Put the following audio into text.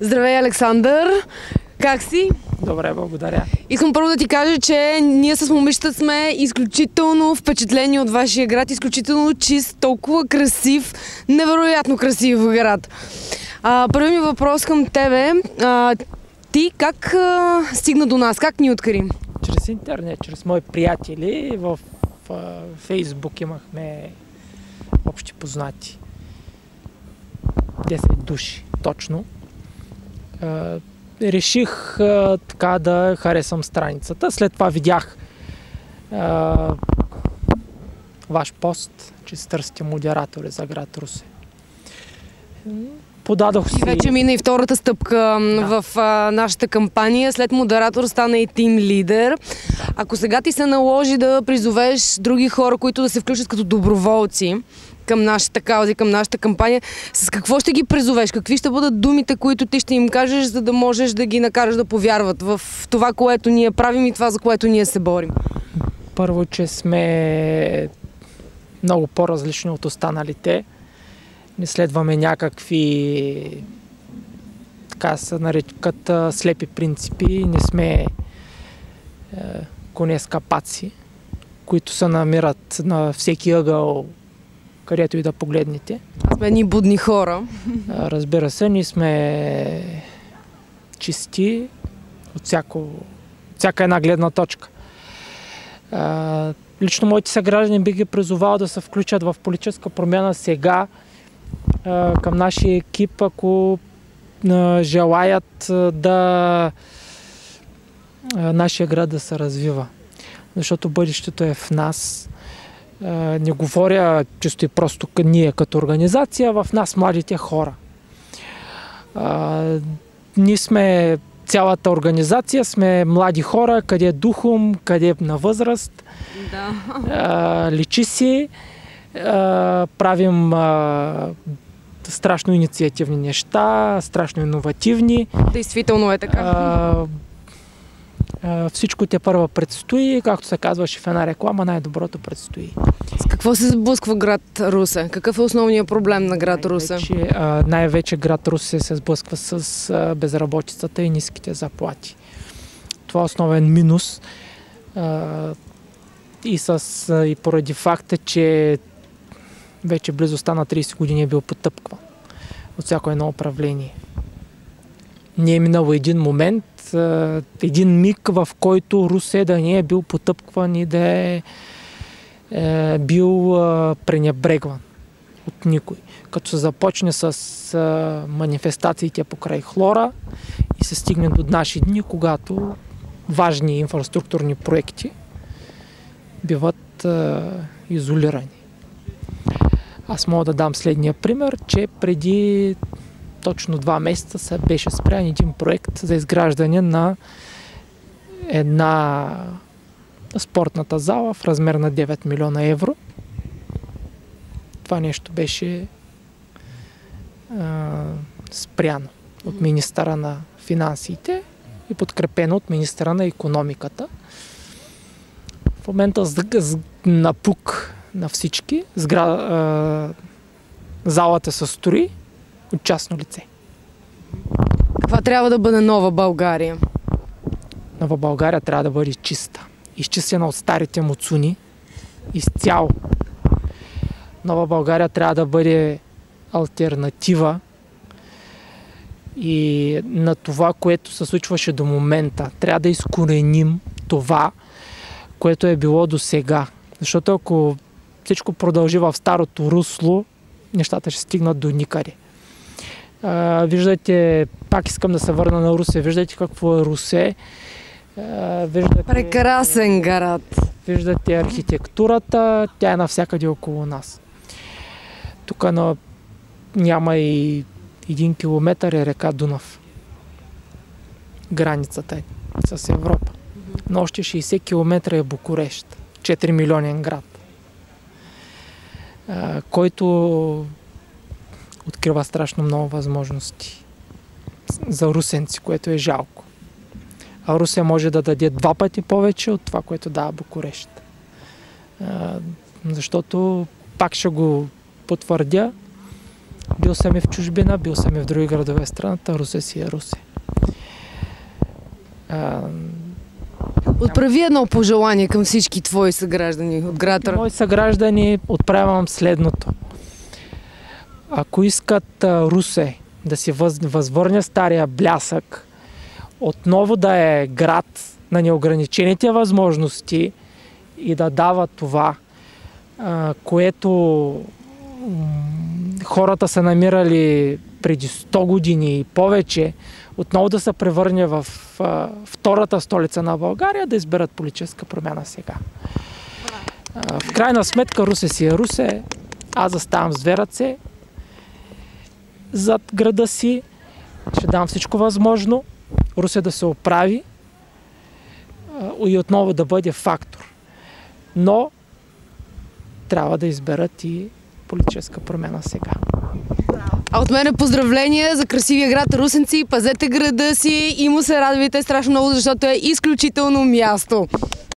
Здравей, Александър! Как си? Добре, благодаря. Искам първо да ти кажа, че ние с момичетата сме изключително впечатлени от вашия град, изключително чист, толкова красив, невероятно красив град. Първи ми въпрос към тебе. Ти как стигна до нас? Как ни откри? Чрез интернет, чрез мои приятели. В Facebook имахме общи познати. 10 души, точно. Реших така да харесам страницата. След това видях ваш пост, че се търсите модератори за град Русе. Подадох си... И вече мина и втората стъпка в нашата кампания. След модератор стана и тим лидер. Ако сега ти се наложи да призовеш други хора, които да се включат като доброволци към нашата кауза, към нашата кампания, с какво ще ги призовеш? Какви ще бъдат думите, които ти ще им кажеш, за да можеш да ги накараш да повярват в това, което ние правим и това, за което ние се борим? Първо, че сме много по-различни от останалите. Не следваме някакви, така се нарекат, слепи принципи. Не сме коне с капаци, които се намират на всеки ъгъл, където и да погледнете. Аз сме едни будни хора. Разбира се, ние сме чисти от всяка една гледна точка. Лично моите съграждани би ги призовал да се включат в политическа промяна сега към нашия екип, ако желаят да нашия град да се развива. Защото бъдещето е в нас. Не говоря чисто и просто ние като организация, в нас младите хора. Ние сме цялата организация, сме млади хора, къде духом, къде на възраст. Да. Личи си. Правим страшно инициативни неща, страшно иновативни. Действително е така. Всичко те първо предстои, както се казваше в една реклама, най-доброто предстои. С какво се сблъсква град Русе? Какъв е основният проблем на град Русе? Най-вече град Русе се сблъсква с безработицата и ниските заплати. Това е основен минус. И поради факта, че вече близостта на 30 години е бил потъпкван от всяко едно управление. Не е минал един момент, един миг, в който Русе да не е бил потъпкван и да е бил пренебрегван от никой. Като се започне с манифестациите покрай Хлора и се стигне до наши дни, когато важни инфраструктурни проекти биват изолирани. Аз мога да дам следния пример, че преди точно 2 месеца се беше спрян един проект за изграждане на една спортната зала в размер на 9 милиона евро. Това нещо беше спряно от министъра на финансите и подкрепено от министъра на икономиката. В момента напук на всички, залата се строи от частно лице. Каква трябва да бъде нова България? Нова България трябва да бъде чиста. Изчистена от старите муцуни. Изцяло. Нова България трябва да бъде алтернатива и на това, което се случваше до момента. Трябва да изкореним това, което е било до сега. Защото ако всичко продължи в старото русло, нещата ще стигнат до никъде. Виждате, пак искам да се върна на Русе, виждате какво е Русе. Прекрасен град. Виждате архитектурата, тя е навсякъде около нас. Тук няма и 1 километър е река Дунав. Границата е с Европа. На още 60 км е Букурещ, 4-милионен град, който открива страшно много възможности за русенци, което е жалко. А Русе може да даде 2 пъти повече от това, което дава Букурещ. Защото, пак ще го потвърдя, Бил съм и в чужбина, бил съм и в други градове в страната, Русе си е Русе. Отправи едно пожелание към всички твои съграждани от град Русе. Мои съграждани отправям следното. Ако искат Русе да си възвърне стария блясък, отново да е град на неограничените възможности и да дава това, което хората са намирали преди 100 години и повече, отново да се превърне в втората столица на България, да изберат политическа промяна сега. В крайна сметка Русе си е Русе, аз заставам с две ръце зад града си, ще дам всичко възможно Русе да се оправи и отново да бъде фактор. Но трябва да изберат и политическа промяна сега. А от мен е поздравления за красивия град Русенци, пазете града си и му се радвайте страшно много, защото е изключително място.